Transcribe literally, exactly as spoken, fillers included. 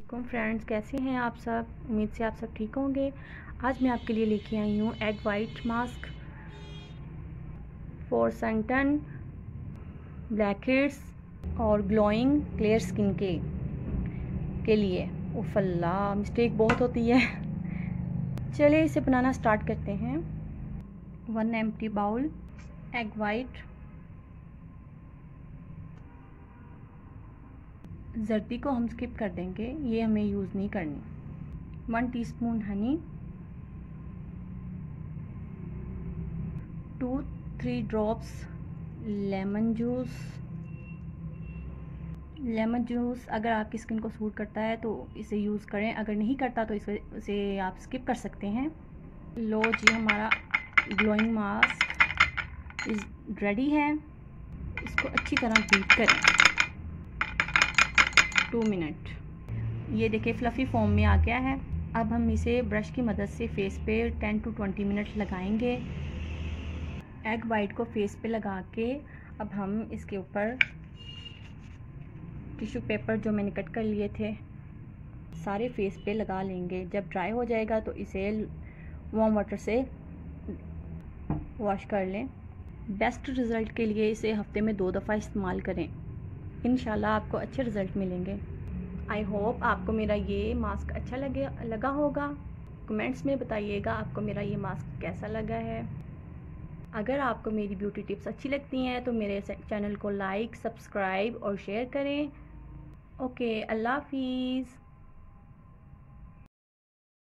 वालेकुम फ्रेंड्स, कैसे हैं आप सब। उम्मीद से आप सब ठीक होंगे। आज मैं आपके लिए लेके आई हूँ egg white mask for suntan, blackheads और ग्लोइंग क्लियर स्किन के के लिए। उफ अल्लाह, मिस्टेक बहुत होती है। चलिए इसे बनाना स्टार्ट करते हैं। One empty bowl egg white, जर्दी को हम स्किप कर देंगे, ये हमें यूज़ नहीं करनी। One teaspoon honey, two three drops lemon juice. Lemon juice अगर आपकी स्किन को सूट करता है तो इसे यूज़ करें, अगर नहीं करता तो इसे इसे आप स्किप कर सकते हैं। लो जी, हमारा ग्लोइंग मास्क इज़ रेडी है। इसको अच्छी तरह बीट करें टू मिनट। ये देखिए फ्लफ़ी फॉर्म में आ गया है। अब हम इसे ब्रश की मदद से फेस पे टेन टू ट्वेंटी मिनट लगाएंगे। एग वाइट को फेस पे लगा के अब हम इसके ऊपर टिश्यू पेपर जो मैंने कट कर लिए थे सारे फेस पे लगा लेंगे। जब ड्राई हो जाएगा तो इसे वार्म वाटर से वॉश कर लें। बेस्ट रिज़ल्ट के लिए इसे हफ्ते में दो दफ़ा इस्तेमाल करें, इंशाल्लाह आपको अच्छे रिज़ल्ट मिलेंगे। आई होप आपको मेरा ये मास्क अच्छा लगे लगा होगा। कमेंट्स में बताइएगा आपको मेरा ये मास्क कैसा लगा है। अगर आपको मेरी ब्यूटी टिप्स अच्छी लगती हैं तो मेरे चैनल को लाइक, सब्सक्राइब और शेयर करें। ओके, अल्लाह हाफिज़।